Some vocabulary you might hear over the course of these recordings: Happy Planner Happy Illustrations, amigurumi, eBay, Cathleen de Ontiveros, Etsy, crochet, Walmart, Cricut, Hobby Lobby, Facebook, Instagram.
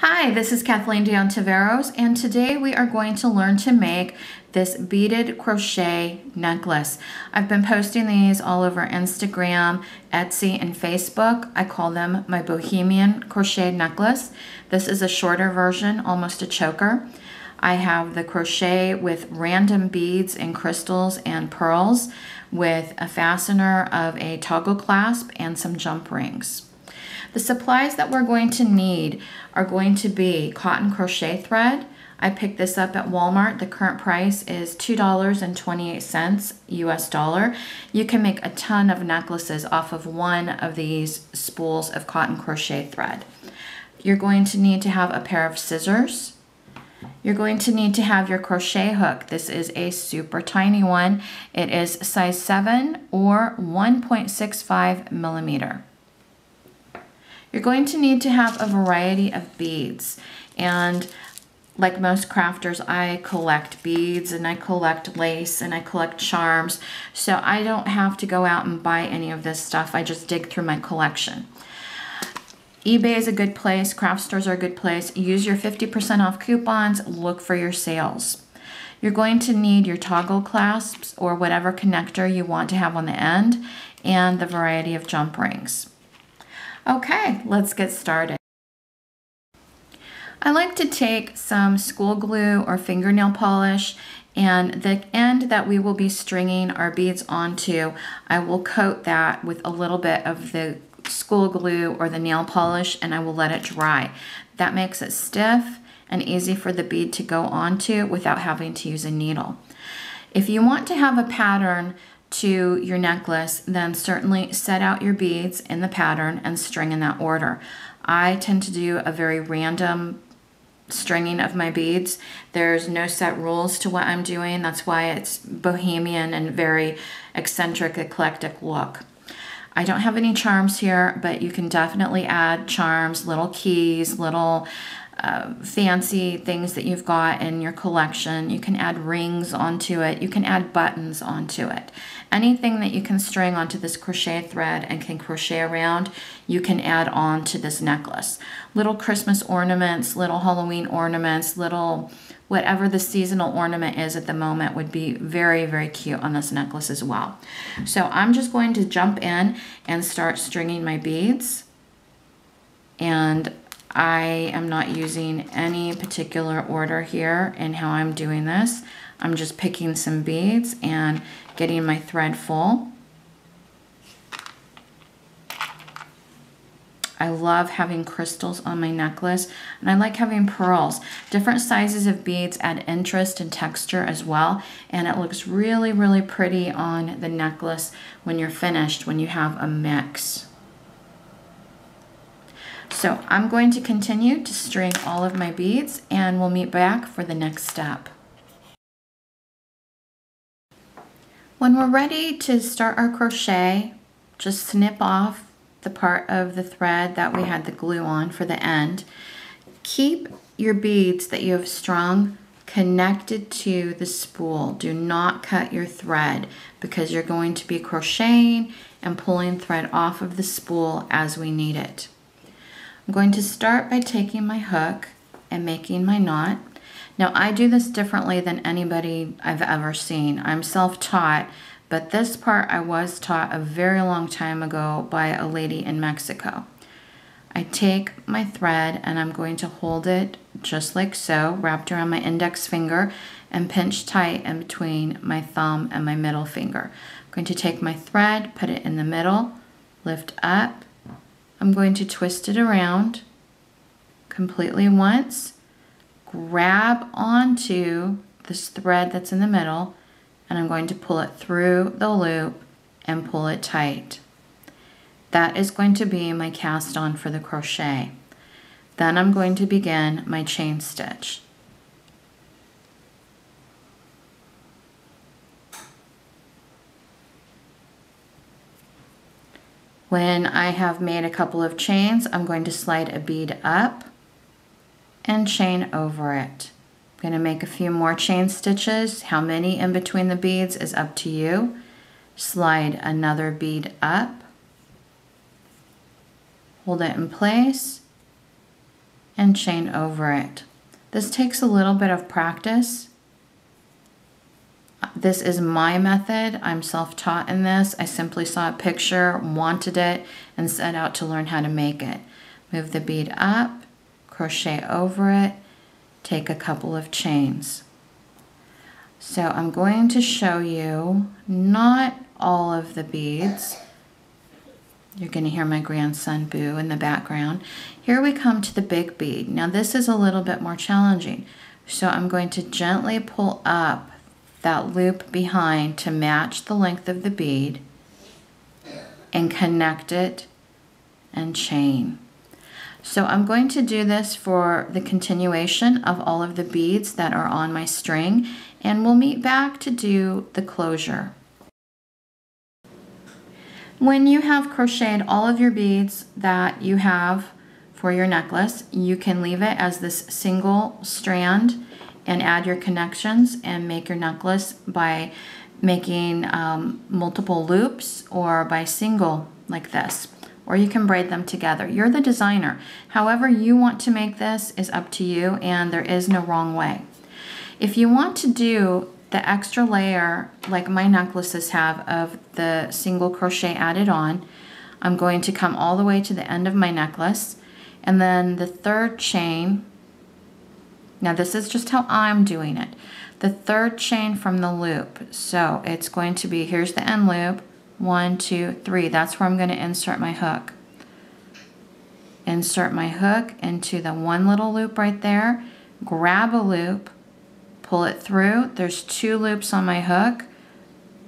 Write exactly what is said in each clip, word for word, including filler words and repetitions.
Hi, this is Cathleen de Ontiveros, and today we are going to learn to make this beaded crochet necklace. I've been posting these all over Instagram, Etsy, and Facebook. I call them my Bohemian crochet necklace. This is a shorter version, almost a choker. I have the crochet with random beads and crystals and pearls with a fastener of a toggle clasp and some jump rings. The supplies that we're going to need are going to be cotton crochet thread. I picked this up at Walmart. The current price is two dollars and twenty-eight cents U S dollar. You can make a ton of necklaces off of one of these spools of cotton crochet thread. You're going to need to have a pair of scissors. You're going to need to have your crochet hook. This is a super tiny one. It is size seven or one point six five millimeter. You're going to need to have a variety of beads, and like most crafters, I collect beads and I collect lace and I collect charms, so I don't have to go out and buy any of this stuff. I just dig through my collection. eBay is a good place, craft stores are a good place. Use your fifty percent off coupons, look for your sales. You're going to need your toggle clasps or whatever connector you want to have on the end, and the variety of jump rings. Okay, let's get started. I like to take some school glue or fingernail polish, and the end that we will be stringing our beads onto, I will coat that with a little bit of the school glue or the nail polish, and I will let it dry. That makes it stiff and easy for the bead to go onto without having to use a needle. If you want to have a pattern to your necklace, then certainly set out your beads in the pattern and string in that order. I tend to do a very random stringing of my beads. There's no set rules to what I'm doing. That's why it's bohemian and very eccentric, eclectic look. I don't have any charms here, but you can definitely add charms, little keys, little Uh, fancy things that you've got in your collection. You can add rings onto it. You can add buttons onto it. Anything that you can string onto this crochet thread and can crochet around, you can add on to this necklace. Little Christmas ornaments, little Halloween ornaments, little whatever the seasonal ornament is at the moment would be very, very cute on this necklace as well. So I'm just going to jump in and start stringing my beads, and I am not using any particular order here in how I'm doing this. I'm just picking some beads and getting my thread full. I love having crystals on my necklace, and I like having pearls. Different sizes of beads add interest and texture as well, and it looks really, really pretty on the necklace when you're finished, when you have a mix. So I'm going to continue to string all of my beads, and we'll meet back for the next step. When we're ready to start our crochet, just snip off the part of the thread that we had the glue on for the end. Keep your beads that you have strung connected to the spool. Do not cut your thread, because you're going to be crocheting and pulling thread off of the spool as we need it. I'm going to start by taking my hook and making my knot. Now, I do this differently than anybody I've ever seen. I'm self-taught, but this part I was taught a very long time ago by a lady in Mexico. I take my thread and I'm going to hold it just like so, wrapped around my index finger, and pinch tight in between my thumb and my middle finger. I'm going to take my thread, put it in the middle, lift up. I'm going to twist it around completely once, grab onto this thread that's in the middle, and I'm going to pull it through the loop and pull it tight. That is going to be my cast on for the crochet. Then I'm going to begin my chain stitch. When I have made a couple of chains, I'm going to slide a bead up and chain over it. I'm going to make a few more chain stitches. How many in between the beads is up to you. Slide another bead up, hold it in place, and chain over it. This takes a little bit of practice. This is my method. I'm self-taught in this. I simply saw a picture, wanted it, and set out to learn how to make it. Move the bead up, crochet over it, take a couple of chains. So I'm going to show you not all of the beads. You're going to hear my grandson boo in the background. Here we come to the big bead. Now this is a little bit more challenging. So I'm going to gently pull up that loop behind to match the length of the bead and connect it and chain. So I'm going to do this for the continuation of all of the beads that are on my string, and we'll meet back to do the closure. When you have crocheted all of your beads that you have for your necklace, you can leave it as this single strand and add your connections and make your necklace by making um, multiple loops or by single like this, or you can braid them together. You're the designer. However you want to make this is up to you, and there is no wrong way. If you want to do the extra layer like my necklaces have of the single crochet added on, I'm going to come all the way to the end of my necklace, and then the third chain, now this is just how I'm doing it, the third chain from the loop. So it's going to be, here's the end loop, one, two, three, that's where I'm going to insert my hook. Insert my hook into the one little loop right there, grab a loop, pull it through, there's two loops on my hook,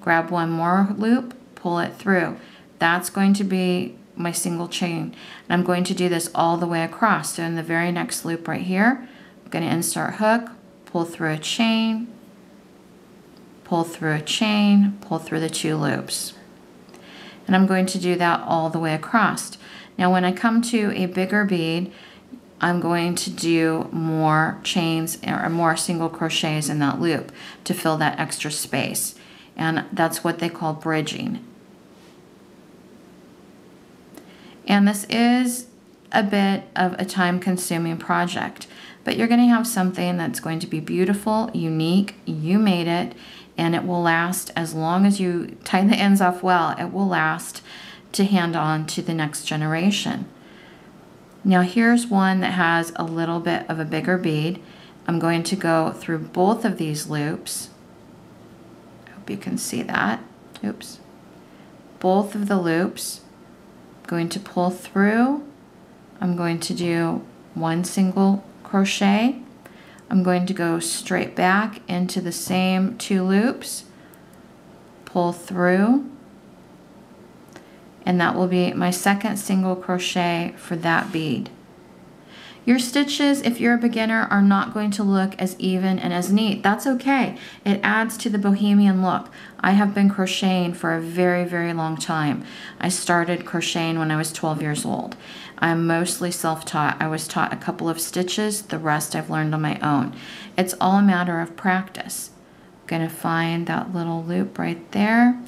grab one more loop, pull it through. That's going to be my single chain. And I'm going to do this all the way across. So in the very next loop right here, I'm going to insert hook, pull through a chain, pull through a chain, pull through the two loops. And I'm going to do that all the way across. Now when I come to a bigger bead, I'm going to do more chains or more single crochets in that loop to fill that extra space. And that's what they call bridging. And this is a bit of a time-consuming project, but you're going to have something that's going to be beautiful, unique, you made it, and it will last as long as you tie the ends off well. It will last to hand on to the next generation. Now here's one that has a little bit of a bigger bead. I'm going to go through both of these loops. I hope you can see that. Oops. Both of the loops. I'm going to pull through. I'm going to do one single crochet. I'm going to go straight back into the same two loops. Pull through. And that will be my second single crochet for that bead. Your stitches, if you're a beginner, are not going to look as even and as neat. That's okay. It adds to the bohemian look. I have been crocheting for a very, very long time. I started crocheting when I was twelve years old. I'm mostly self-taught. I was taught a couple of stitches. The rest I've learned on my own. It's all a matter of practice. I'm going to find that little loop right there.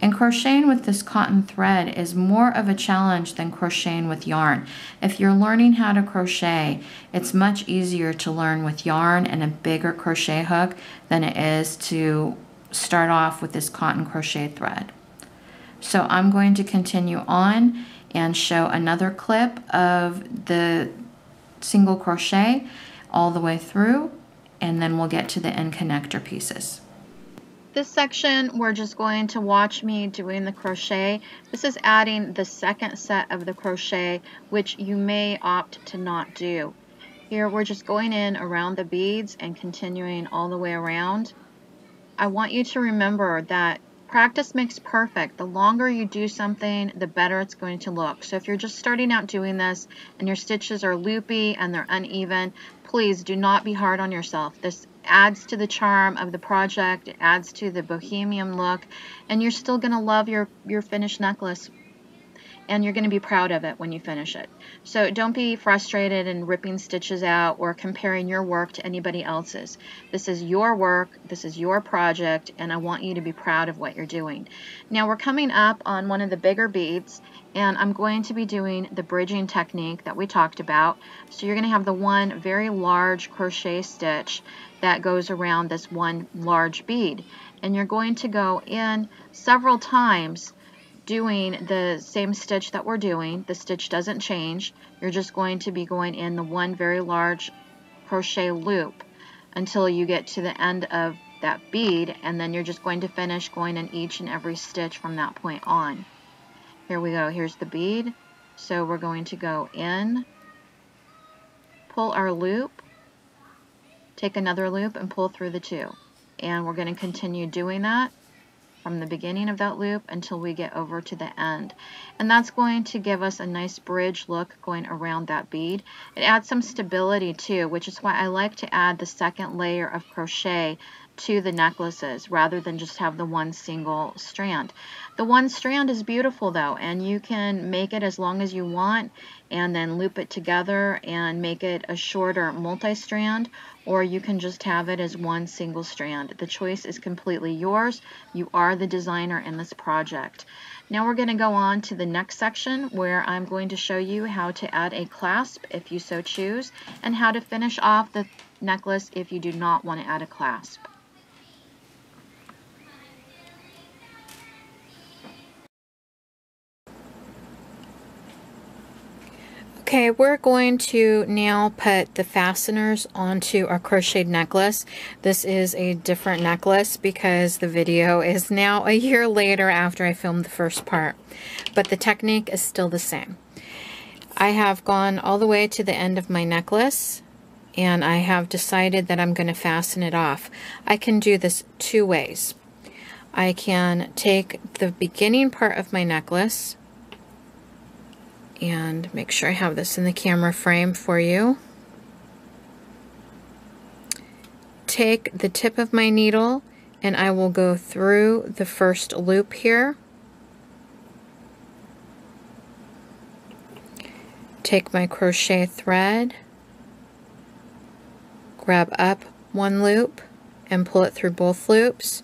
And crocheting with this cotton thread is more of a challenge than crocheting with yarn. If you're learning how to crochet, it's much easier to learn with yarn and a bigger crochet hook than it is to start off with this cotton crochet thread. So I'm going to continue on and show another clip of the single crochet all the way through, and then we'll get to the end connector pieces. This section, we're just going to watch me doing the crochet. This is adding the second set of the crochet, which you may opt to not do. Here, we're just going in around the beads and continuing all the way around. I want you to remember that practice makes perfect. The longer you do something, the better it's going to look. So if you're just starting out doing this and your stitches are loopy and they're uneven, please do not be hard on yourself. This adds to the charm of the project. It adds to the bohemian look, and you're still going to love your your finished necklace, and you're going to be proud of it when you finish it. So don't be frustrated and ripping stitches out or comparing your work to anybody else's. This is your work, this is your project, and I want you to be proud of what you're doing. Now we're coming up on one of the bigger beads, and I'm going to be doing the bridging technique that we talked about. So you're going to have the one very large crochet stitch that goes around this one large bead, and you're going to go in several times doing the same stitch that we're doing. The stitch doesn't change. You're just going to be going in the one very large crochet loop until you get to the end of that bead, and then you're just going to finish going in each and every stitch from that point on. Here we go. Here's the bead. So we're going to go in, pull our loop, take another loop and pull through the two, and we're going to continue doing that from the beginning of that loop until we get over to the end. And that's going to give us a nice bridge look going around that bead. It adds some stability too, which is why I like to add the second layer of crochet to the necklaces rather than just have the one single strand. The one strand is beautiful though, and you can make it as long as you want and then loop it together and make it a shorter multi-strand, or you can just have it as one single strand. The choice is completely yours. You are the designer in this project. Now we're going to go on to the next section where I'm going to show you how to add a clasp if you so choose, and how to finish off the necklace if you do not want to add a clasp. Okay, we're going to now put the fasteners onto our crocheted necklace. This is a different necklace because the video is now a year later after I filmed the first part, but the technique is still the same. I have gone all the way to the end of my necklace, and I have decided that I'm going to fasten it off. I can do this two ways. I can take the beginning part of my necklace, and make sure I have this in the camera frame for you. Take the tip of my needle and I will go through the first loop here. Take my crochet thread, grab up one loop and pull it through both loops,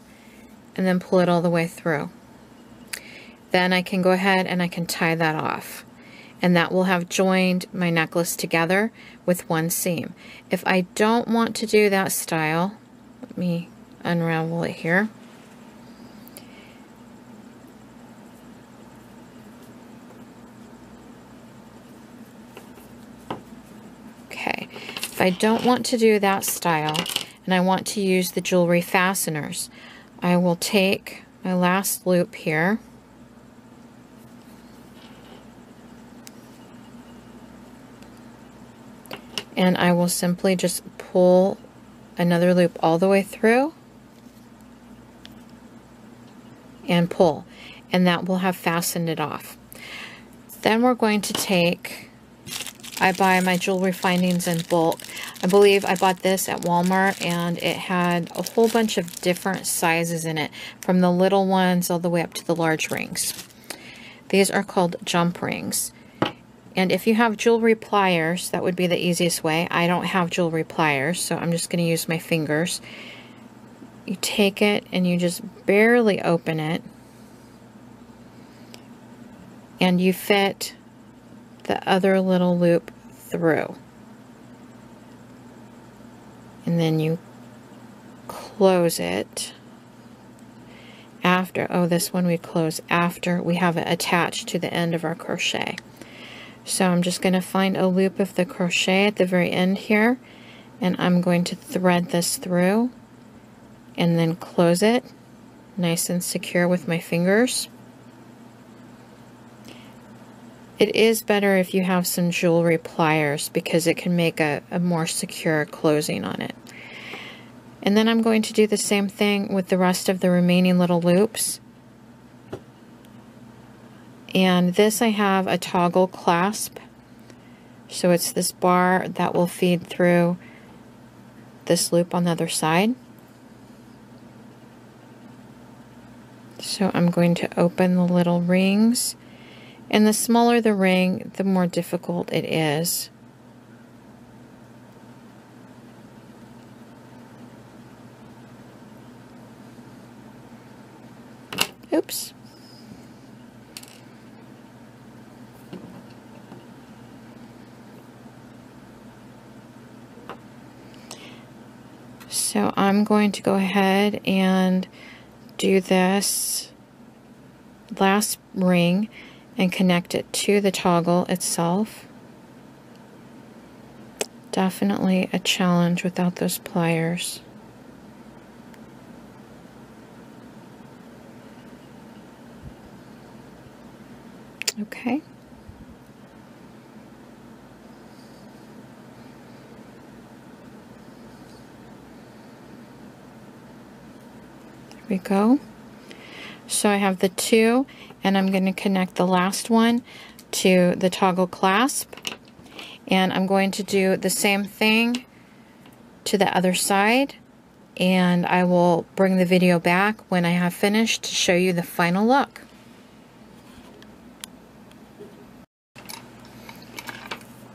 and then pull it all the way through. Then I can go ahead and I can tie that off, and that will have joined my necklace together with one seam. If I don't want to do that style, let me unravel it here. Okay, if I don't want to do that style and I want to use the jewelry fasteners, I will take my last loop here, and I will simply just pull another loop all the way through and pull, and that will have fastened it off. Then we're going to take, I buy my jewelry findings in bulk. I believe I bought this at Walmart, and it had a whole bunch of different sizes in it, from the little ones all the way up to the large rings. These are called jump rings. And if you have jewelry pliers, that would be the easiest way. I don't have jewelry pliers, so I'm just going to use my fingers. You take it and you just barely open it, and you fit the other little loop through. And then you close it after. Oh, this one we close after we have it attached to the end of our crochet. So I'm just going to find a loop of the crochet at the very end here, and I'm going to thread this through and then close it nice and secure with my fingers. It is better if you have some jewelry pliers because it can make a, a more secure closing on it. And then I'm going to do the same thing with the rest of the remaining little loops. And this, I have a toggle clasp, so it's this bar that will feed through this loop on the other side. So I'm going to open the little rings, and the smaller the ring, the more difficult it is. Oops. So I'm going to go ahead and do this last ring and connect it to the toggle itself. Definitely a challenge without those pliers. Okay. There we go. So I have the two, and I'm going to connect the last one to the toggle clasp. And I'm going to do the same thing to the other side, and I will bring the video back when I have finished to show you the final look.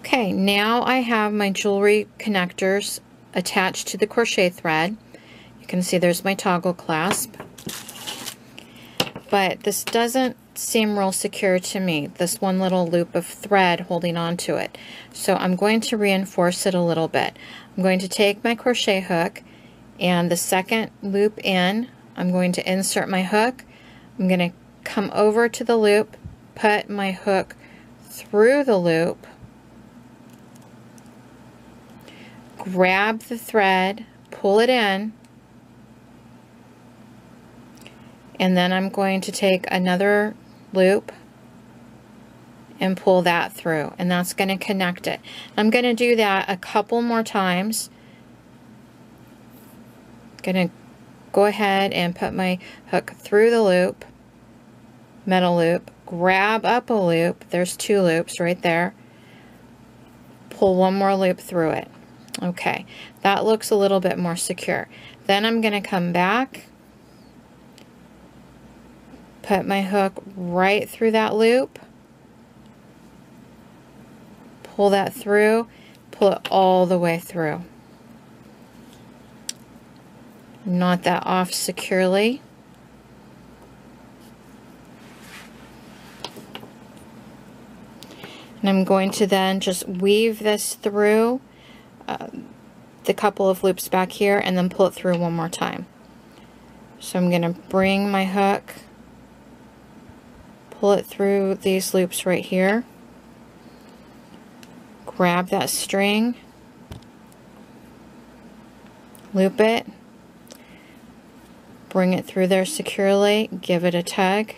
Okay, now I have my jewelry connectors attached to the crochet thread. You can see there's my toggle clasp. But this doesn't seem real secure to me, this one little loop of thread holding on to it. So I'm going to reinforce it a little bit. I'm going to take my crochet hook, and the second loop in, I'm going to insert my hook. I'm going to come over to the loop, put my hook through the loop, grab the thread, pull it in, and then I'm going to take another loop and pull that through, and that's going to connect it. I'm going to do that a couple more times. I'm going to go ahead and put my hook through the loop, metal loop, grab up a loop, there's two loops right there, pull one more loop through it. Okay, that looks a little bit more secure. Then I'm going to come back, put my hook right through that loop, pull that through, pull it all the way through. Knot that off securely. And I'm going to then just weave this through uh, the couple of loops back here and then pull it through one more time. So I'm going to bring my hook, pull it through these loops right here, grab that string, loop it, bring it through there securely, give it a tug,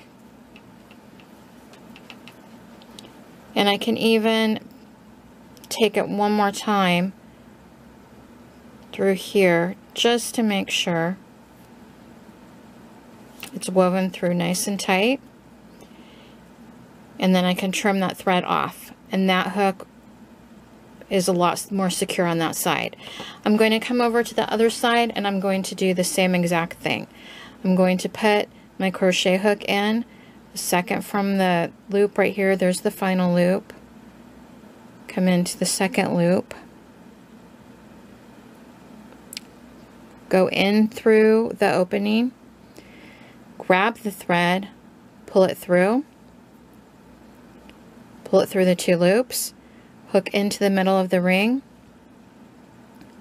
and I can even take it one more time through here just to make sure it's woven through nice and tight. And then I can trim that thread off, and that hook is a lot more secure on that side. I'm going to come over to the other side, and I'm going to do the same exact thing. I'm going to put my crochet hook in, the second from the loop right here, there's the final loop, come into the second loop, go in through the opening, grab the thread, pull it through, pull it through the two loops, hook into the middle of the ring,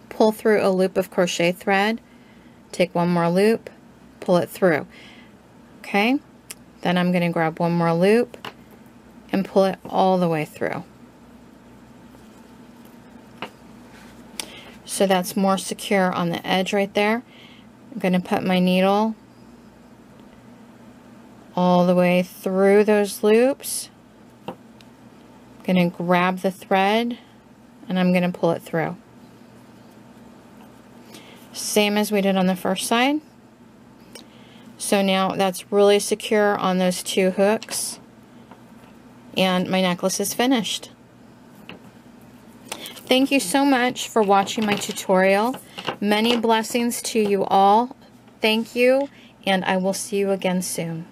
pull through a loop of crochet thread, take one more loop, pull it through. Okay, then I'm going to grab one more loop and pull it all the way through. So that's more secure on the edge right there. I'm going to put my needle all the way through those loops. I'm going to grab the thread, and I'm going to pull it through. Same as we did on the first side. So now that's really secure on those two hooks, and my necklace is finished. Thank you so much for watching my tutorial. Many blessings to you all. Thank you, and I will see you again soon.